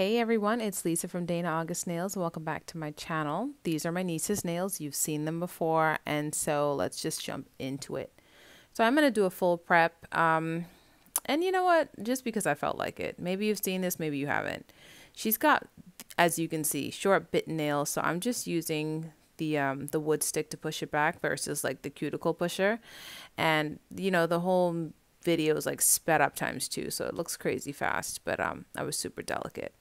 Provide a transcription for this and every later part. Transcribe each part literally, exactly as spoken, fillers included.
Hey everyone, it's Lisa from DaynaAugust Nails. Welcome back to my channel. These are my niece's nails. You've seen them before, and so let's just jump into it. So I'm going to do a full prep, um, and you know what? Just because I felt like it. Maybe you've seen this, maybe you haven't. She's got, as you can see, short bitten nails, so I'm just using the um, the wood stick to push it back versus like the cuticle pusher. And you know, the whole video is like sped up times two, so it looks crazy fast, but um, I was super delicate.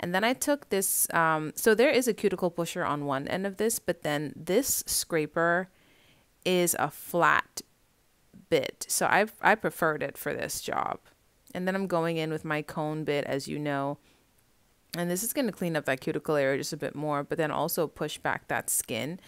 And then I took this, um, so there is a cuticle pusher on one end of this, but then this scraper is a flat bit. So I, I preferred it for this job. And then I'm going in with my cone bit, as you know. And this is going to clean up that cuticle area just a bit more, but then also push back that skin.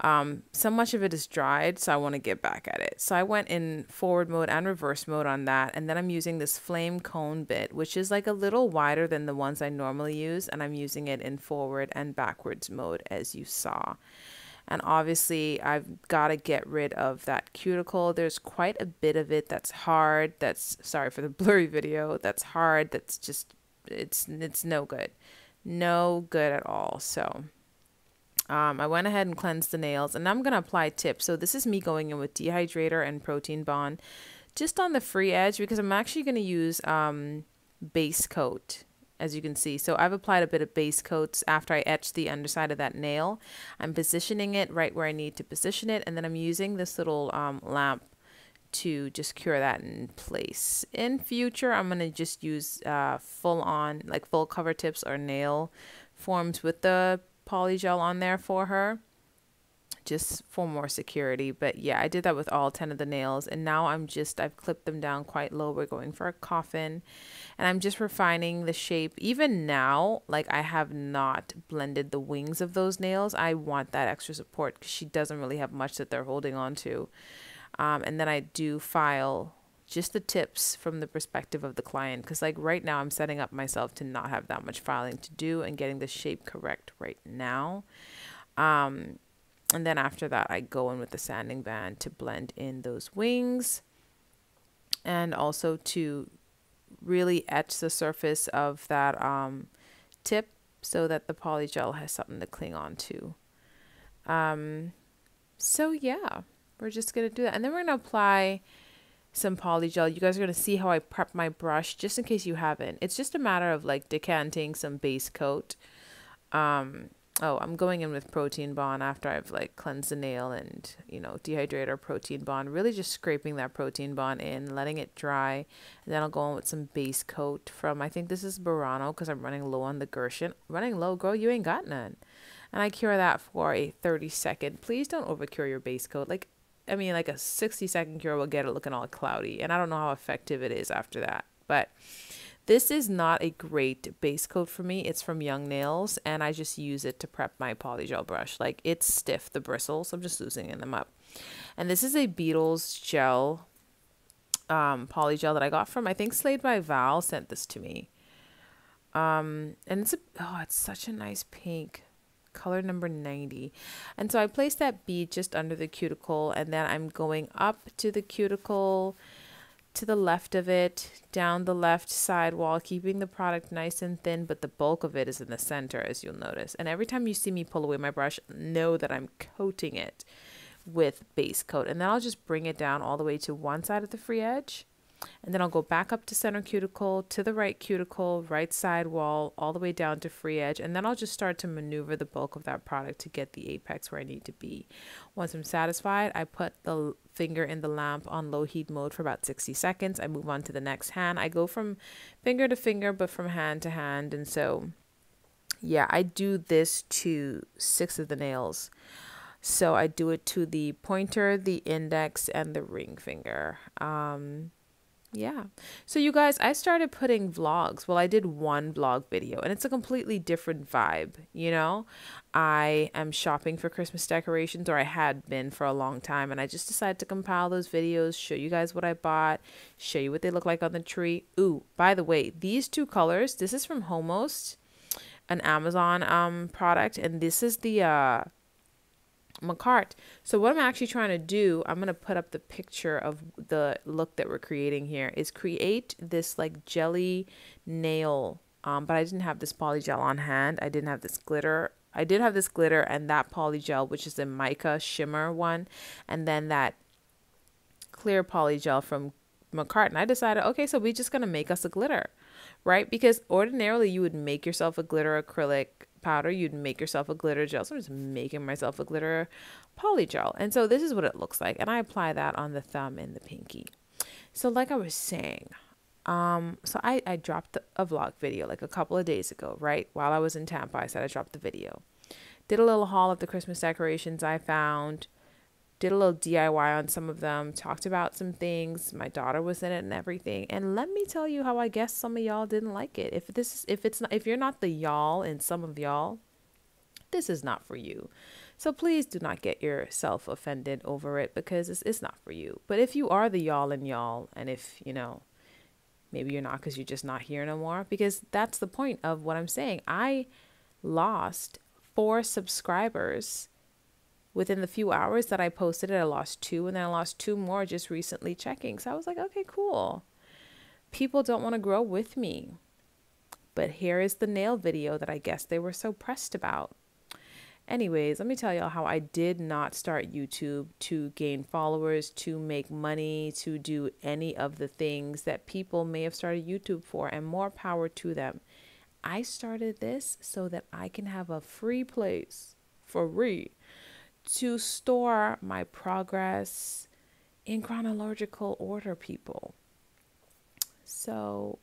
Um, so much of it is dried, so I want to get back at it. So I went in forward mode and reverse mode on that. And then I'm using this flame cone bit, which is like a little wider than the ones I normally use. And I'm using it in forward and backwards mode, as you saw. And obviously I've got to get rid of that cuticle. There's quite a bit of it that's hard. That's, sorry for the blurry video. That's hard. That's just, it's, it's no good. No good at all. So Um, I went ahead and cleansed the nails, and I'm going to apply tips. So this is me going in with Dehydrator and Protein Bond just on the free edge, because I'm actually going to use um, base coat, as you can see. So I've applied a bit of base coats after I etched the underside of that nail. I'm positioning it right where I need to position it, and then I'm using this little um, lamp to just cure that in place. In future, I'm going to just use uh, full on, like full cover tips or nail forms with the Polygel on there for her, just for more security. But yeah, I did that with all ten of the nails, and now I'm just, I've clipped them down quite low. We're going for a coffin, and I'm just refining the shape. Even now, like, I have not blended the wings of those nails. I want that extra support because she doesn't really have much that they're holding on to. Um, and then I do file just the tips from the perspective of the client, because like right now I'm setting up myself to not have that much filing to do and getting the shape correct right now. Um, and then after that, I go in with the sanding band to blend in those wings, and also to really etch the surface of that um, tip so that the polygel has something to cling on to. Um, so yeah, we're just going to do that. And then we're going to apply some polygel. You guys are going to see how I prep my brush, just in case you haven't. It's just a matter of like decanting some base coat. Um, oh, I'm going in with Protein Bond after I've like cleansed the nail and, you know, Dehydrator, Protein Bond, really just scraping that Protein Bond in, letting it dry. And then I'll go in with some base coat from, I think this is Burano, because I'm running low on the Gershin. Running low, girl, you ain't got none. And I cure that for a thirty second. Please don't overcure your base coat. Like, I mean, like a sixty second cure will get it looking all cloudy, and I don't know how effective it is after that. But this is not a great base coat for me. It's from Young Nails, and I just use it to prep my polygel brush. Like, it's stiff, the bristles, so I'm just loosening them up. And this is a Beetles Gel um, polygel that I got from, I think, Slade by Val sent this to me. Um, and it's a, oh, it's such a nice pink. Color number ninety. And so I placed that bead just under the cuticle, and then I'm going up to the cuticle, to the left of it, down the left side wall, keeping the product nice and thin, but the bulk of it is in the center, as you'll notice. And every time you see me pull away my brush, know that I'm coating it with base coat. And then I'll just bring it down all the way to one side of the free edge, and then I'll go back up to center cuticle, to the right cuticle, right side wall, all the way down to free edge. And then I'll just start to maneuver the bulk of that product to get the apex where I need to be. Once I'm satisfied, I put the finger in the lamp on low heat mode for about sixty seconds. I move on to the next hand. I go from finger to finger, but from hand to hand. And so, yeah, I do this to six of the nails. So I do it to the pointer, the index, and the ring finger. Um... Yeah. So you guys, I started putting vlogs. Well, I did one vlog video, and it's a completely different vibe. You know, I am shopping for Christmas decorations, or I had been for a long time. And I just decided to compile those videos, show you guys what I bought, show you what they look like on the tree. Ooh, by the way, these two colors, this is from Homost, an Amazon um, product. And this is the uh, McCart. So what I'm actually trying to do, I'm going to put up the picture of the look that we're creating here, is create this like jelly nail um, but I didn't have this polygel on hand. I didn't have this glitter. I did have this glitter and that polygel, which is the mica shimmer one, and then that clear polygel from McCart. And I decided, okay, so we're just gonna make us a glitter, right? Because ordinarily you would make yourself a glitter acrylic powder, you'd make yourself a glitter gel. So I'm just making myself a glitter polygel, and so this is what it looks like. And I apply that on the thumb and the pinky. So like I was saying, um so I, I dropped a vlog video like a couple of days ago, right? While I was in Tampa, I said I dropped the video, did a little haul of the Christmas decorations I found, did a little D I Y on some of them, talked about some things, my daughter was in it and everything. And let me tell you how I guess some of y'all didn't like it. If this is, if it's not, if you're not the y'all and some of y'all, this is not for you. So please do not get yourself offended over it, because it's, it's not for you. But if you are the y'all and y'all, and if, you know, maybe you're not because you're just not here no more, because that's the point of what I'm saying. I lost four subscribers within the few hours that I posted it. I lost two, and then I lost two more just recently checking. So I was like, okay, cool. People don't want to grow with me. But here is the nail video that I guess they were so pressed about. Anyways, let me tell y'all how I did not start YouTube to gain followers, to make money, to do any of the things that people may have started YouTube for, and more power to them. I started this so that I can have a free place for free to store my progress in chronological order, people. So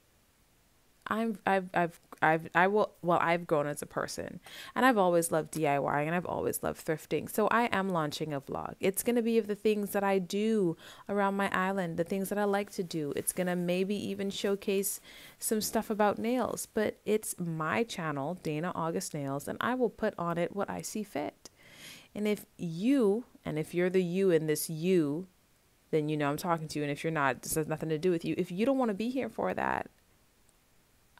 I'm, I've, I've, I've, I will, well, I've grown as a person, and I've always loved D I Y, and I've always loved thrifting. So I am launching a vlog. It's going to be of the things that I do around my island, the things that I like to do. It's going to maybe even showcase some stuff about nails, but it's my channel, DaynaAugust Nails, and I will put on it what I see fit. And if you, and if you're the you in this you, then you know I'm talking to you. And if you're not, this has nothing to do with you. If you don't want to be here for that,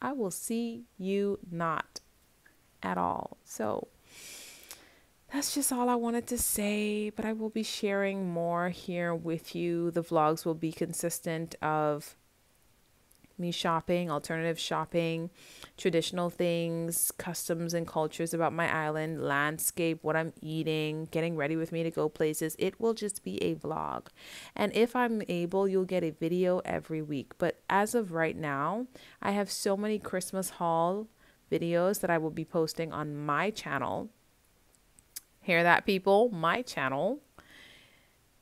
I will see you not at all. So that's just all I wanted to say. But I will be sharing more here with you. The vlogs will be consistent of me shopping, alternative shopping, traditional things, customs and cultures about my island, landscape, what I'm eating, getting ready with me to go places. It will just be a vlog. And if I'm able, you'll get a video every week. But as of right now, I have so many Christmas haul videos that I will be posting on my channel. Hear that, people? My channel.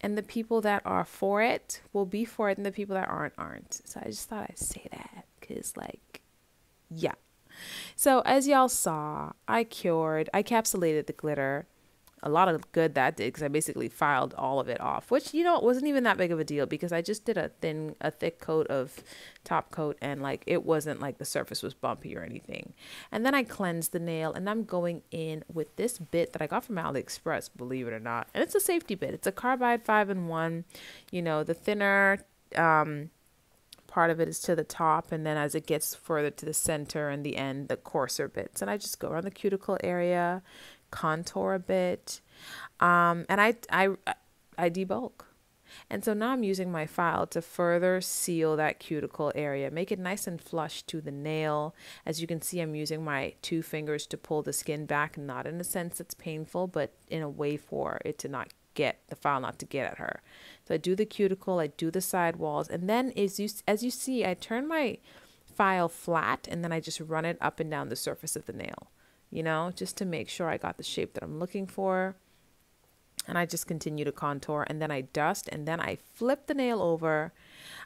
And the people that are for it will be for it, and the people that aren't, aren't. So I just thought I'd say that, because, like, yeah. So as y'all saw, I cured, I capsulated the glitter. A lot of good that did, because I basically filed all of it off, which, you know, it wasn't even that big of a deal, because I just did a thin, a thick coat of top coat, and, like, it wasn't like the surface was bumpy or anything. And then I cleansed the nail, and I'm going in with this bit that I got from AliExpress, believe it or not. And it's a safety bit. It's a carbide five in one. You know, the thinner um, part of it is to the top, and then as it gets further to the center and the end, the coarser bits. And I just go around the cuticle area, contour a bit, um, and I, I, I debulk. And so now I'm using my file to further seal that cuticle area, make it nice and flush to the nail. As you can see, I'm using my two fingers to pull the skin back, not in a sense that's painful, but in a way for it to not get, the file not to get at her. So I do the cuticle, I do the side walls, and then as you, as you see, I turn my file flat, and then I just run it up and down the surface of the nail, you know, just to make sure I got the shape that I'm looking for. And I just continue to contour, and then I dust, and then I flip the nail over,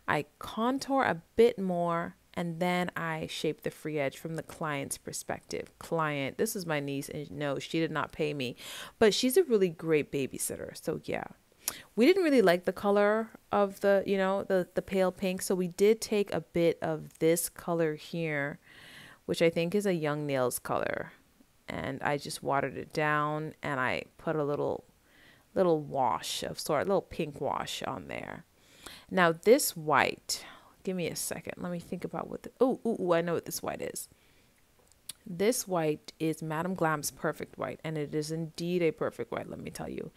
I contour a bit more, and then I shape the free edge from the client's perspective. Client, this is my niece, and no, she did not pay me, but she's a really great babysitter. So yeah, we didn't really like the color of the, you know, the, the pale pink. So we did take a bit of this color here, which I think is a Young Nails color. And I just watered it down, and I put a little, little wash of sort, a little pink wash on there. Now this white, give me a second. Let me think about what the, oh, ooh, I know what this white is. This white is Madame Glam's Perfect White, and it is indeed a perfect white, let me tell you.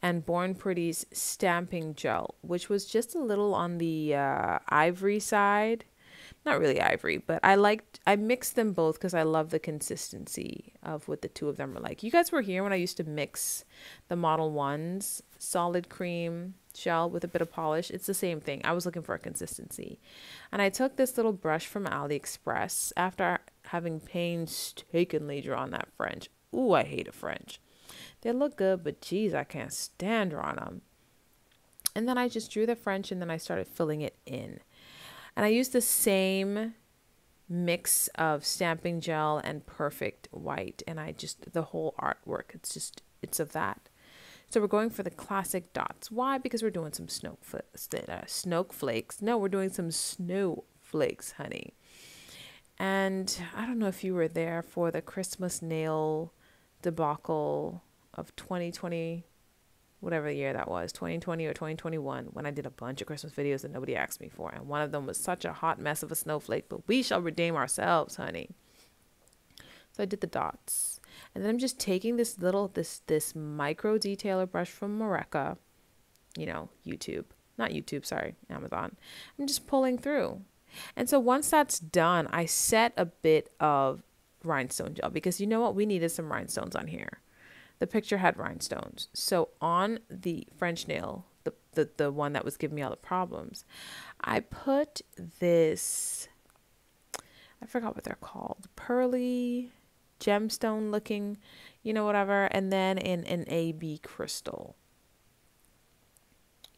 And Born Pretty's Stamping Gel, which was just a little on the uh, ivory side. not really ivory, but I liked, I mixed them both because I love the consistency of what the two of them are like. You guys were here when I used to mix the Model one's solid cream shell with a bit of polish. It's the same thing. I was looking for a consistency. And I took this little brush from AliExpress after having painstakingly drawn that French. Ooh, I hate a French. They look good, but geez, I can't stand drawing them. And then I just drew the French and then I started filling it in. And I used the same mix of stamping gel and perfect white. And I just, the whole artwork, it's just, it's of that. So we're going for the classic dots. Why? Because we're doing some snow flakes. No, we're doing some snowflakes, honey. And I don't know if you were there for the Christmas nail debacle of twenty twenty, whatever year that was, twenty twenty or twenty twenty-one, when I did a bunch of Christmas videos that nobody asked me for. And one of them was such a hot mess of a snowflake, but we shall redeem ourselves, honey. So I did the dots. And then I'm just taking this little, this, this micro detailer brush from Mareka, you know, YouTube, not YouTube, sorry, Amazon. I'm just pulling through. And so once that's done, I set a bit of rhinestone gel because you know what? We needed some rhinestones on here. The picture had rhinestones. So on the French nail, the, the, the one that was giving me all the problems, I put this, I forgot what they're called, pearly gemstone looking, you know, whatever. And then in an A B crystal,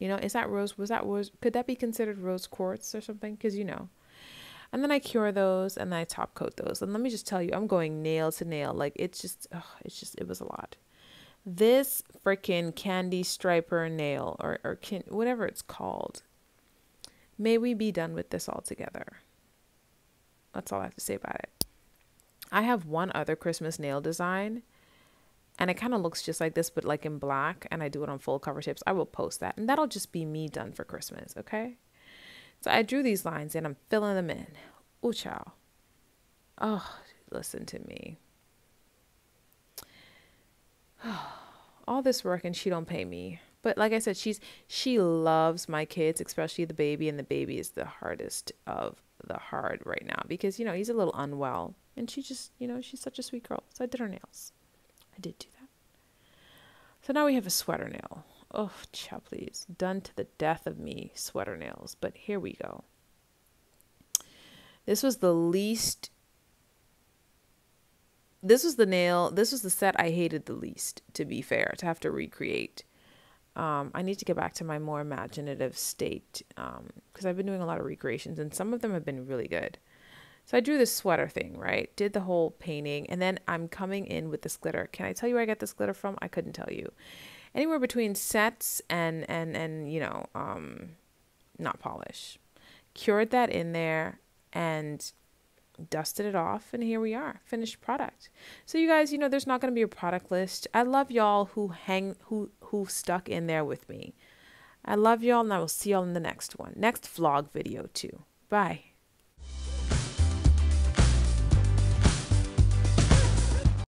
you know, is that rose? Was that rose? Could that be considered rose quartz or something? Cause you know, and then I cure those and then I top coat those. And let me just tell you, I'm going nail to nail. Like it's just, ugh, it's just, it was a lot. This freaking candy striper nail or, or can, whatever it's called. May we be done with this altogether. That's all I have to say about it. I have one other Christmas nail design and it kind of looks just like this, but like in black, and I do it on full cover tips. I will post that and that'll just be me done for Christmas. Okay. So I drew these lines and I'm filling them in. Ooh, child. Oh, listen to me. All this work and she don't pay me. But like I said, she's, she loves my kids, especially the baby, and the baby is the hardest of the hard right now because, you know, he's a little unwell. And she just, you know, she's such a sweet girl. So I did her nails. I did do that. So now we have a sweater nail. Oh, child, please. Done to the death of me, sweater nails. But here we go. This was the least. This was the nail. This was the set I hated the least, to be fair, to have to recreate. Um, I need to get back to my more imaginative state because um, I've been doing a lot of recreations and some of them have been really good. So I drew this sweater thing, right? Did the whole painting. And then I'm coming in with this glitter. Can I tell you where I got this glitter from? I couldn't tell you. Anywhere between sets and, and, and you know, um, not polish. Cured that in there and dusted it off. And here we are, finished product. So you guys, you know, there's not going to be a product list. I love y'all who hang, who, who stuck in there with me. I love y'all and I will see y'all in the next one. Next vlog video too. Bye.